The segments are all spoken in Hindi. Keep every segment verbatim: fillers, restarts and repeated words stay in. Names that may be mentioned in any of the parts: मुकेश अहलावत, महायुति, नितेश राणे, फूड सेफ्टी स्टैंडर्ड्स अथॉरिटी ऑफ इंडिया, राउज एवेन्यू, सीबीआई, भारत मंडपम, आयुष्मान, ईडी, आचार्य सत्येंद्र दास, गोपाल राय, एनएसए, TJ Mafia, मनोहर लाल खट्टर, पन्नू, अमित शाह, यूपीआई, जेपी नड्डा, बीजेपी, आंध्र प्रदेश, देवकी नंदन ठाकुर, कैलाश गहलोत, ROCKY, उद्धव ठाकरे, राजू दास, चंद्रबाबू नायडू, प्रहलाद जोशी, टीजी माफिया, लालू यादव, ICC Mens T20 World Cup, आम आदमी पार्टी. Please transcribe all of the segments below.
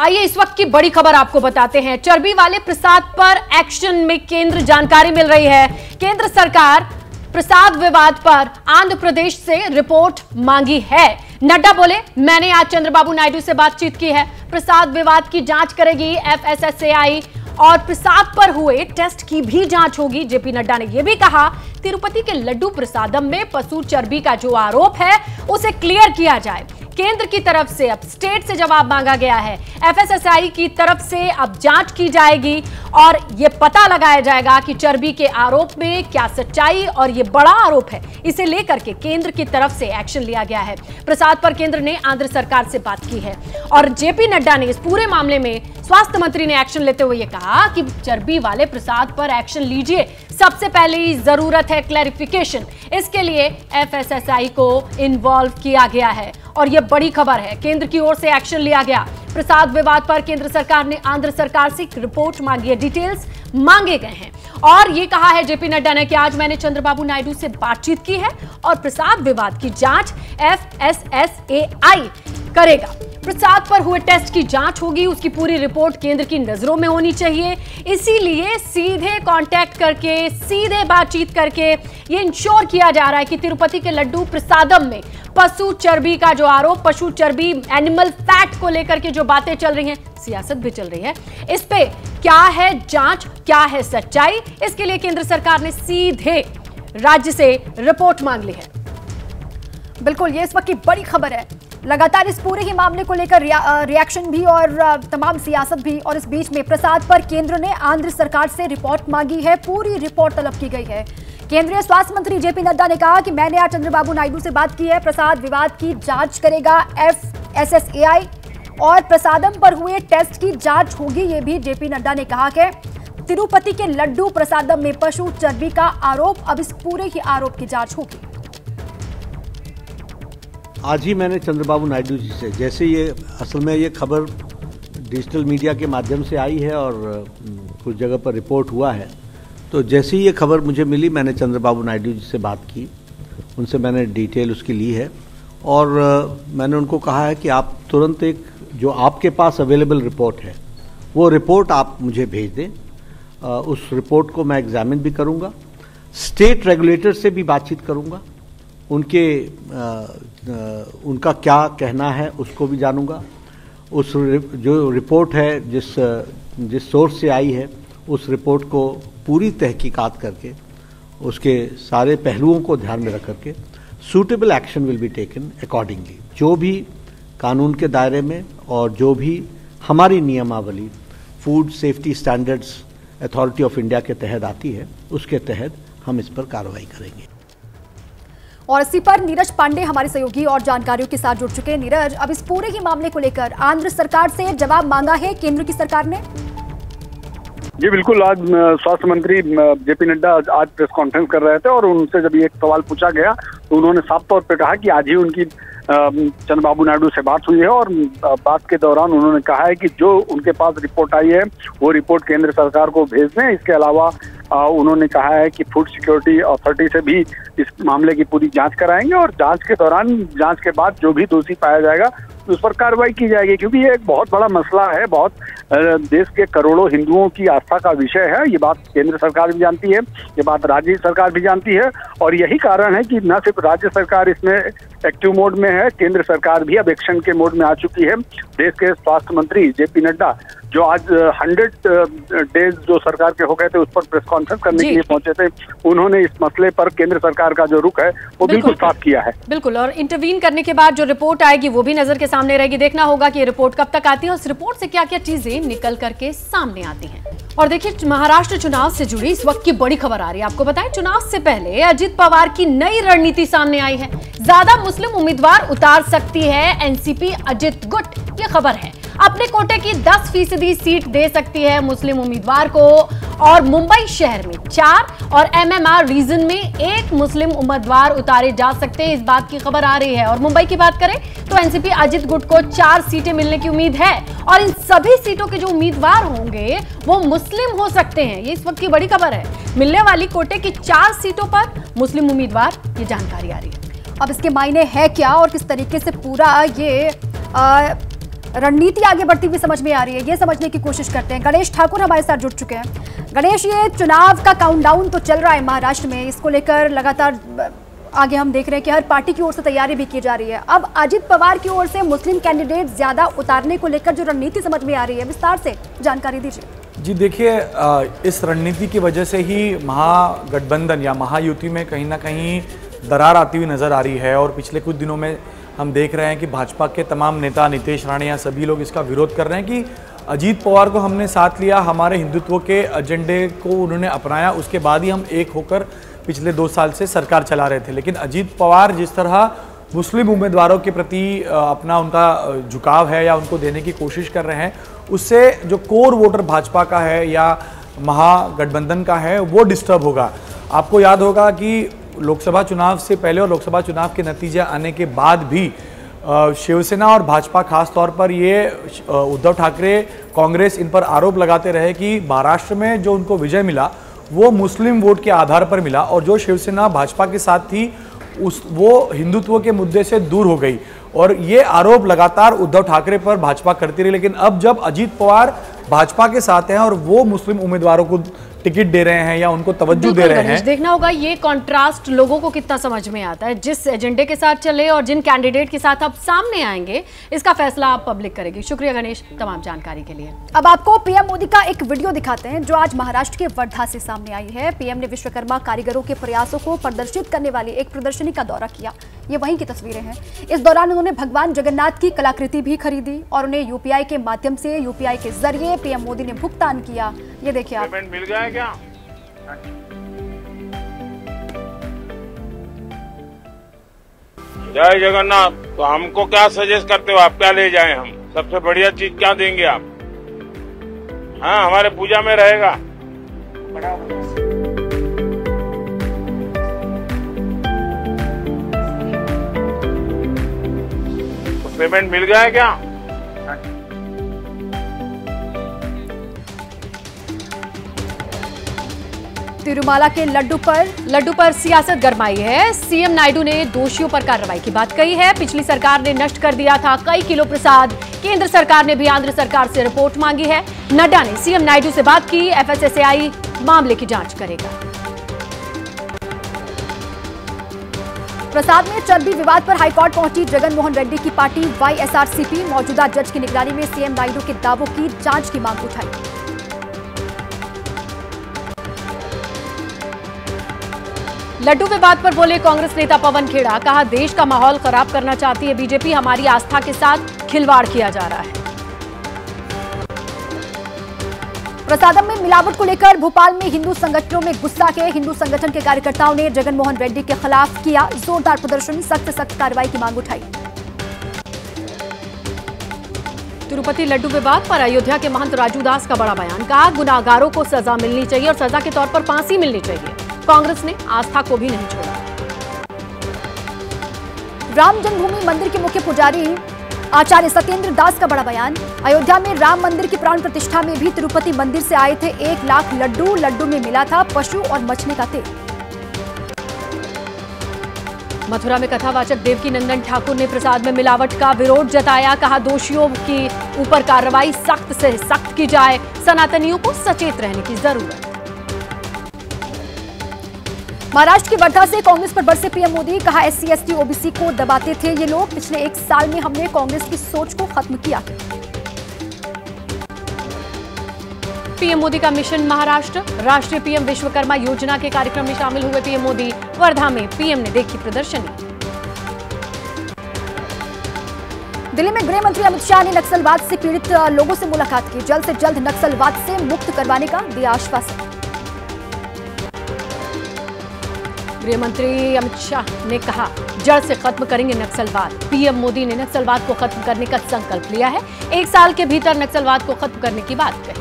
आइए इस वक्त की बड़ी खबर आपको बताते हैं। चर्बी वाले प्रसाद पर एक्शन में केंद्र, जानकारी मिल रही है केंद्र सरकार प्रसाद विवाद पर आंध्र प्रदेश से रिपोर्ट मांगी है। नड्डा बोले, मैंने आज चंद्रबाबू नायडू से बातचीत की है, प्रसाद विवाद की जांच करेगी F S S A I और प्रसाद पर हुए टेस्ट की भी जांच होगी। जेपी नड्डा ने यह भी कहा, तिरुपति के लड्डू प्रसादम में पशु चर्बी का जो आरोप है उसे क्लियर किया जाए। केंद्र की तरफ से अब स्टेट से जवाब मांगा गया है, एफ एस एस आई की तरफ से अब जांच की जाएगी और ये पता लगाया जाएगा कि चर्बी के आरोप में क्या सच्चाई, और ये बड़ा आरोप है, इसे लेकर के केंद्र की तरफ से एक्शन लिया गया है। प्रसाद पर केंद्र ने आंध्र सरकार से बात की है और जेपी नड्डा ने इस पूरे मामले में स्वास्थ्य मंत्री ने एक्शन लेते हुए कहा कि चर्बी वाले प्रसाद पर एक्शन लीजिए, सबसे पहले जरूरत है क्लैरिफिकेशन, इसके लिए एफ एस एस आई को इन्वॉल्व किया गया है और यह बड़ी खबर है। केंद्र की ओर से एक्शन लिया गया। प्रसाद विवाद पर केंद्र सरकार ने आंध्र सरकार से रिपोर्ट मांगी है, डिटेल्स मांगे गए हैं और ये कहा है जेपी नड्डा ने कि आज मैंने चंद्रबाबू नायडू से बातचीत की है और प्रसाद विवाद की जांच F S S A I करेगा। प्रसाद पर हुए टेस्ट की जांच होगी, उसकी पूरी रिपोर्ट केंद्र की नजरों में होनी चाहिए। इसीलिए सीधे कांटेक्ट करके, सीधे बातचीत करके ये इंश्योर किया जा रहा है कि तिरुपति के लड्डू प्रसादम में पशु चर्बी का जो आरोप, पशु चर्बी, एनिमल फैट को लेकर के जो बातें चल रही हैं, सियासत भी चल रही है, इस पे क्या है जांच, क्या है सच्चाई, इसके लिए केंद्र सरकार ने सीधे राज्य से रिपोर्ट मांग ली है। बिल्कुल, ये इस वक्त की बड़ी खबर है। लगातार इस पूरे ही मामले को लेकर रिया, रिएक्शन भी और तमाम सियासत भी, और इस बीच में प्रसाद पर केंद्र ने आंध्र सरकार से रिपोर्ट मांगी है, पूरी रिपोर्ट तलब की गई है। केंद्रीय स्वास्थ्य मंत्री जेपी नड्डा ने कहा कि मैंने आज चंद्रबाबू नायडू से बात की है, प्रसाद विवाद की जांच करेगा F S S A I और प्रसादम पर हुए टेस्ट की जाँच होगी। ये भी जेपी नड्डा ने कहा कि तिरुपति के लड्डू प्रसादम में पशु चर्बी का आरोप, अब इस पूरे ही आरोप की जाँच होगी। आज ही मैंने चंद्रबाबू नायडू जी से, जैसे ये असल में ये खबर डिजिटल मीडिया के माध्यम से आई है और कुछ जगह पर रिपोर्ट हुआ है, तो जैसे ही ये खबर मुझे मिली मैंने चंद्रबाबू नायडू जी से बात की, उनसे मैंने डिटेल उसकी ली है और मैंने उनको कहा है कि आप तुरंत एक जो आपके पास अवेलेबल रिपोर्ट है वो रिपोर्ट आप मुझे भेज दें। उस रिपोर्ट को मैं एग्जामिन भी करूँगा, स्टेट रेगुलेटर से भी बातचीत करूँगा, उनके आ, आ, उनका क्या कहना है उसको भी जानूंगा। उस जो रिपोर्ट है जिस जिस सोर्स से आई है उस रिपोर्ट को पूरी तहकीकात करके उसके सारे पहलुओं को ध्यान में रख करके suitable action will be taken accordingly. जो भी कानून के दायरे में और जो भी हमारी नियमावली फूड सेफ्टी स्टैंडर्ड्स अथॉरिटी ऑफ इंडिया के तहत आती है उसके तहत हम इस पर कार्रवाई करेंगे। और इसी पर नीरज पांडे हमारे सहयोगी और जानकारियों के साथ जुड़ चुके हैं। नीरज, अब इस पूरे ही मामले को लेकर आंध्र सरकार से जवाब मांगा है केंद्र की सरकार ने। जी बिल्कुल, आज स्वास्थ्य मंत्री जेपी नड्डा आज प्रेस कॉन्फ्रेंस कर रहे थे और उनसे जब एक सवाल पूछा गया तो उन्होंने साफ तौर पर कहा कि आज ही उनकी चंद्रबाबू नायडू से बात हुई है और बात के दौरान उन्होंने कहा है कि जो उनके पास रिपोर्ट आई है वो रिपोर्ट केंद्र सरकार को भेज दें। इसके अलावा उन्होंने कहा है कि फूड सिक्योरिटी अथॉरिटी से भी इस मामले की पूरी जांच कराएंगे और जांच के दौरान, जांच के बाद जो भी दोषी पाया जाएगा उस पर कार्रवाई की जाएगी, क्योंकि ये एक बहुत बड़ा मसला है, बहुत देश के करोड़ों हिंदुओं की आस्था का विषय है। ये बात केंद्र सरकार भी जानती है, ये बात राज्य सरकार भी जानती है और यही कारण है कि न सिर्फ राज्य सरकार इसमें एक्टिव मोड में है, केंद्र सरकार भी अब एक्शन के मोड में आ चुकी है। देश के स्वास्थ्य मंत्री जेपी नड्डा जो आज हंड्रेड डेज जो सरकार के हो गए थे उस पर प्रेस कॉन्फ्रेंस करने के लिए पहुंचे थे, उन्होंने इस मसले पर केंद्र सरकार का जो रुख है वो बिल्कुल साफ किया है। बिल्कुल, और इंटरवीन करने के बाद जो रिपोर्ट आएगी वो भी नजर के सामने रहेगी। देखना होगा कि ये रिपोर्ट कब तक आती है, उस रिपोर्ट से क्या क्या चीजें निकल करके सामने आती हैं। और देखिए, महाराष्ट्र चुनाव से जुड़ी इस वक्त की बड़ी खबर आ रही है। आपको बताएं, चुनाव से पहले अजीत पवार की नई रणनीति सामने आई है, ज्यादा मुस्लिम उम्मीदवार उतार सकती है एन सी पी अजीत गुट, ये खबर है। अपने कोटे की दस फीसदी सीट दे सकती है मुस्लिम उम्मीदवार को और मुंबई शहर में चार और एम एम आर रीजन में एक मुस्लिम उम्मीदवार उतारे जा सकते हैं, इस बात की खबर आ रही है। और मुंबई की बात करें तो एन सी पी अजीत गुट को चार सीटें मिलने की उम्मीद है और इन सभी सीटों के जो उम्मीदवार होंगे वो मुस्लिम हो सकते हैं, ये इस वक्त की बड़ी खबर है। मिलने वाली कोटे की चार सीटों पर मुस्लिम उम्मीदवार, ये जानकारी आ रही है। अब इसके मायने है क्या और किस तरीके से पूरा ये आ, रणनीति आगे बढ़ती हुई समझ में आ रही है, ये समझने की कोशिश करते हैं। गणेश ठाकुर हमारे साथ जुड़ चुके हैं। गणेश, ये चुनाव का काउंटडाउन तो चल रहा है महाराष्ट्र में, इसको लेकर लगातार आगे हम देख रहे हैं कि हर पार्टी की ओर से तैयारी भी की जा रही है। अब अजीत पवार की ओर से मुस्लिम कैंडिडेट ज्यादा उतारने को लेकर जो रणनीति समझ में आ रही है, विस्तार से जानकारी दीजिए। जी देखिए, इस रणनीति की वजह से ही महागठबंधन या महायुति में कहीं ना कहीं दरार आती हुई नजर आ रही है। और पिछले कुछ दिनों में हम देख रहे हैं कि भाजपा के तमाम नेता, नितेश राणे या सभी लोग इसका विरोध कर रहे हैं कि अजीत पवार को हमने साथ लिया, हमारे हिंदुत्व के एजेंडे को उन्होंने अपनाया, उसके बाद ही हम एक होकर पिछले दो साल से सरकार चला रहे थे। लेकिन अजीत पवार जिस तरह मुस्लिम उम्मीदवारों के प्रति अपना उनका झुकाव है या उनको देने की कोशिश कर रहे हैं, उससे जो कोर वोटर भाजपा का है या महागठबंधन का है वो डिस्टर्ब होगा। आपको याद होगा कि लोकसभा चुनाव से पहले और लोकसभा चुनाव के नतीजे आने के बाद भी शिवसेना और भाजपा खास तौर पर ये उद्धव ठाकरे, कांग्रेस इन पर आरोप लगाते रहे कि महाराष्ट्र में जो उनको विजय मिला वो मुस्लिम वोट के आधार पर मिला और जो शिवसेना भाजपा के साथ थी उस वो हिंदुत्व के मुद्दे से दूर हो गई। और ये आरोप लगातार उद्धव ठाकरे पर भाजपा करती रही। लेकिन अब जब अजीत पवार भाजपा के साथ हैं और वो मुस्लिम उम्मीदवारों को टिकट दे रहे हैं या उनको तवज्जो दे रहे हैं, देखना होगा ये कॉन्ट्रास्ट लोगों को कितना समझ में आता है। जिस एजेंडे के साथ चले और जिन कैंडिडेट के साथ आप सामने आएंगे, इसका फैसला आप पब्लिक करेगी। शुक्रिया गणेश तमाम जानकारी के लिए। अब आपको पीएम मोदी का एक वीडियो दिखाते हैं जो आज महाराष्ट्र के वर्धा से सामने आई है। पीएम ने विश्वकर्मा कारीगरों के प्रयासों को प्रदर्शित करने वाली एक प्रदर्शनी का दौरा किया। ये वहीं की तस्वीरें हैं। इस दौरान उन्होंने भगवान जगन्नाथ की कलाकृति भी खरीदी और उन्हें यूपीआई के माध्यम से यूपीआई के जरिए पीएम मोदी ने भुगतान किया। ये देखिए आप, पेमेंट मिल गया है क्या? जय जगन्नाथ। तो हमको क्या सजेस्ट करते हो आप, क्या ले जाए हम? सबसे बढ़िया चीज क्या देंगे आप? हाँ, हमारे पूजा में रहेगा। पेमेंट मिल गया है क्या? तिरुमाला के लड्डू पर लड्डू पर सियासत गरमाई है। सीएम नायडू ने दोषियों पर कार्रवाई की बात कही है। पिछली सरकार ने नष्ट कर दिया था कई किलो प्रसाद। केंद्र सरकार ने भी आंध्र सरकार से रिपोर्ट मांगी है। नड्डा ने सीएम नायडू से बात की। एफएसएसएआई मामले की जांच करेगा। प्रसाद में चर्बी विवाद पर हाईकोर्ट पहुंची जगनमोहन रेड्डी की पार्टी वाईएसआरसीपी। मौजूदा जज की निगरानी में सीएम नायडू के दावों की जांच की मांग उठाई। लड्डू विवाद पर बोले कांग्रेस नेता पवन खेड़ा। कहा देश का माहौल खराब करना चाहती है बीजेपी, हमारी आस्था के साथ खिलवाड़ किया जा रहा है। प्रसादम में मिलावट को लेकर भोपाल में हिंदू संगठनों में गुस्सा के हिंदू संगठन के कार्यकर्ताओं ने जगनमोहन रेड्डी के खिलाफ किया जोरदार प्रदर्शन। सख्त सख्त कार्रवाई की मांग उठाई। तिरुपति लड्डू विवाद पर अयोध्या के महंत राजू दास का बड़ा बयान। कहा गुनाहगारों को सजा मिलनी चाहिए और सजा के तौर पर फांसी मिलनी चाहिए। कांग्रेस ने आस्था को भी नहीं छोड़ा। राम जन्मभूमि मंदिर के मुख्य पुजारी आचार्य सत्येंद्र दास का बड़ा बयान। अयोध्या में राम मंदिर की प्राण प्रतिष्ठा में भी तिरुपति मंदिर से आए थे एक लाख लड्डू। लड्डू में मिला था पशु और मछली का तेल। मथुरा में कथावाचक देवकी नंदन ठाकुर ने प्रसाद में मिलावट का विरोध जताया। कहा दोषियों के ऊपर कार्रवाई सख्त से सख्त की जाए। सनातनियों को सचेत रहने की जरूरत। महाराष्ट्र के वर्धा से कांग्रेस पर बरसे पीएम मोदी। कहा एससी एसटी ओबीसी को दबाते थे ये लोग। पिछले एक साल में हमने कांग्रेस की सोच को खत्म किया। पीएम मोदी का मिशन महाराष्ट्र। राष्ट्रीय पीएम विश्वकर्मा योजना के कार्यक्रम में शामिल हुए पीएम मोदी। वर्धा में पीएम ने देखी प्रदर्शनी। दिल्ली में गृह मंत्री अमित शाह ने नक्सलवाद से पीड़ित लोगों से मुलाकात की। जल्द से जल्द नक्सलवाद से मुक्त करवाने का दिया आश्वासन। गृह मंत्री अमित शाह ने कहा जड़ से खत्म करेंगे नक्सलवाद। पीएम मोदी ने नक्सलवाद को खत्म करने का संकल्प लिया है। एक साल के भीतर नक्सलवाद को खत्म करने की बात कही।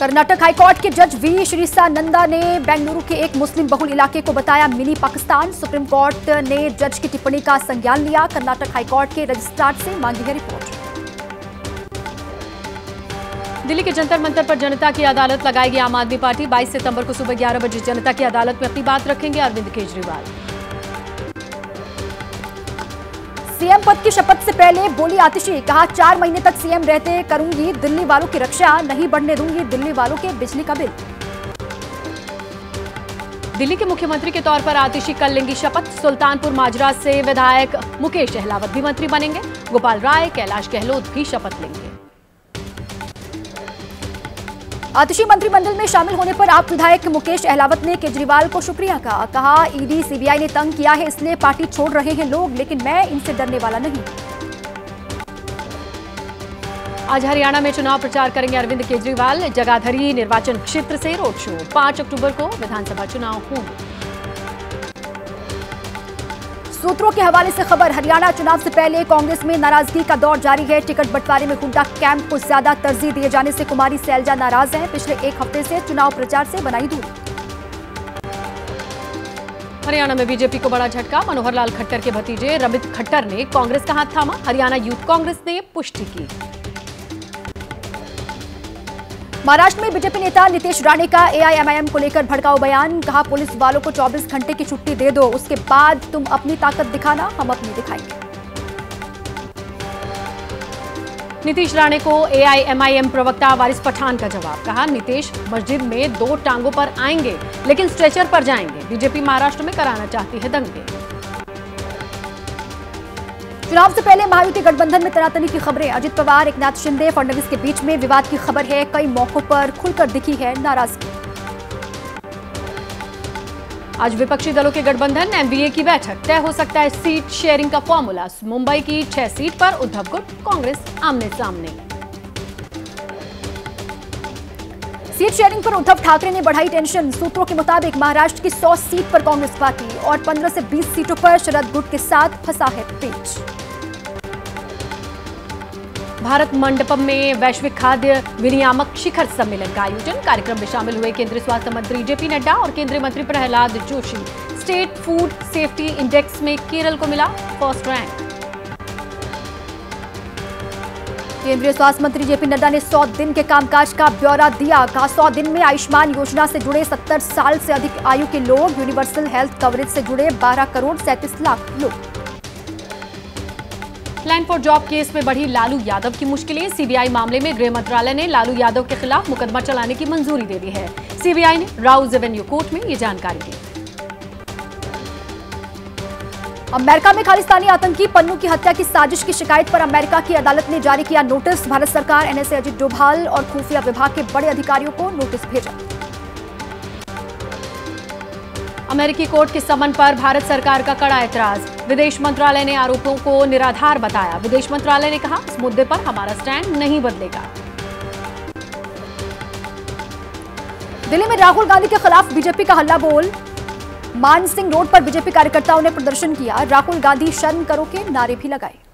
कर्नाटक हाईकोर्ट के जज वी श्रीसानंदा ने बेंगलुरु के एक मुस्लिम बहुल इलाके को बताया मिनी पाकिस्तान। सुप्रीम कोर्ट ने जज की टिप्पणी का संज्ञान लिया। कर्नाटक हाईकोर्ट के रजिस्ट्रार से मांगी है रिपोर्ट। दिल्ली के जंतर मंतर पर जनता की अदालत लगाएगी आम आदमी पार्टी। बाईस सितंबर को सुबह ग्यारह बजे जनता की अदालत में अपनी बात रखेंगे अरविंद केजरीवाल। सीएम पद की शपथ से पहले बोली आतिशी, कहा चार महीने तक सीएम रहते करूंगी दिल्ली वालों की रक्षा, नहीं बढ़ने दूंगी दिल्ली वालों के बिजली का बिल। दिल्ली के मुख्यमंत्री के तौर पर आतिशी कल लेंगी शपथ। सुल्तानपुर माजरा से विधायक मुकेश अहलावत भी मंत्री बनेंगे। गोपाल राय, कैलाश गहलोत भी शपथ लेंगे। आतिशी मंत्रिमंडल में शामिल होने पर आप विधायक मुकेश अहलावत ने केजरीवाल को शुक्रिया कहा। कहा ईडी सीबीआई ने तंग किया है, इसलिए पार्टी छोड़ रहे हैं लोग, लेकिन मैं इनसे डरने वाला नहीं। आज हरियाणा में चुनाव प्रचार करेंगे अरविंद केजरीवाल। जगाधरी निर्वाचन क्षेत्र से रोड शो। पांच अक्टूबर को विधानसभा चुनाव होंगे। सूत्रों के हवाले से खबर, हरियाणा चुनाव से पहले कांग्रेस में नाराजगी का दौर जारी है। टिकट बंटवारे में हुड्डा कैंप को ज्यादा तरजीह दिए जाने से कुमारी सैलजा नाराज है। पिछले एक हफ्ते से चुनाव प्रचार से बनाई दूरी। हरियाणा में बीजेपी को बड़ा झटका। मनोहर लाल खट्टर के भतीजे रमित खट्टर ने कांग्रेस का हाथ थामा। हरियाणा यूथ कांग्रेस ने पुष्टि की। महाराष्ट्र में बीजेपी नेता नितेश राणे का एआईएमआईएम को लेकर भड़काऊ बयान। कहा पुलिस वालों को चौबीस घंटे की छुट्टी दे दो, उसके बाद तुम अपनी ताकत दिखाना, हम अपनी दिखाएंगे। नितेश राणे को एआईएमआईएम प्रवक्ता वारिस पठान का जवाब। कहा नितेश मस्जिद में दो टांगों पर आएंगे लेकिन स्ट्रेचर पर जाएंगे। बीजेपी महाराष्ट्र में कराना चाहती है दंगे। चुनाव से पहले महायुति गठबंधन में तनातनी की खबरें। अजीत पवार, एकनाथ शिंदे, फडणवीस के बीच में विवाद की खबर है। कई मौकों पर खुलकर दिखी है नाराजगी। आज विपक्षी दलों के गठबंधन एमबीए की बैठक। तय हो सकता है सीट शेयरिंग का फॉर्मूला। मुंबई की छह सीट पर उद्धव गुट, कांग्रेस आमने सामने। सीट शेयरिंग पर उद्धव ठाकरे ने बढ़ाई टेंशन। सूत्रों के मुताबिक महाराष्ट्र की सौ सीट पर कांग्रेस बाकी और पंद्रह से बीस सीटों पर शरद गुट के साथ फंसा है पेच। भारत मंडपम में वैश्विक खाद्य विनियामक शिखर सम्मेलन का आयोजन। कार्यक्रम में शामिल हुए केंद्रीय स्वास्थ्य मंत्री जेपी नड्डा और केंद्रीय मंत्री प्रहलाद जोशी। State food safety index में केरल को मिला फर्स्ट रैंक। केंद्रीय स्वास्थ्य मंत्री जेपी नड्डा ने सौ दिन के कामकाज का ब्यौरा दिया। कहा सौ दिन में आयुष्मान योजना से जुड़े सत्तर साल से अधिक आयु के लोग, यूनिवर्सल हेल्थ कवरेज से जुड़े बारह करोड़ सैंतीस लाख लोग। लैंड फॉर जॉब केस में बढ़ी लालू यादव की मुश्किलें। सीबीआई मामले में गृह मंत्रालय ने लालू यादव के खिलाफ मुकदमा चलाने की मंजूरी दे दी है। सीबीआई ने राउज एवेन्यू कोर्ट में ये जानकारी दी। अमेरिका में खालिस्तानी आतंकी पन्नू की हत्या की साजिश की शिकायत पर अमेरिका की अदालत ने जारी किया नोटिस। भारत सरकार, एनएसए, अजीत डोभाल और खुफिया विभाग के बड़े अधिकारियों को नोटिस भेजा। अमेरिकी कोर्ट के समन पर भारत सरकार का कड़ा एतराज। विदेश मंत्रालय ने आरोपों को निराधार बताया। विदेश मंत्रालय ने कहा इस मुद्दे पर हमारा स्टैंड नहीं बदलेगा। दिल्ली में राहुल गांधी के खिलाफ बीजेपी का हल्ला बोल। मानसिंह रोड पर बीजेपी कार्यकर्ताओं ने प्रदर्शन किया। राहुल गांधी शर्म करो के नारे भी लगाए।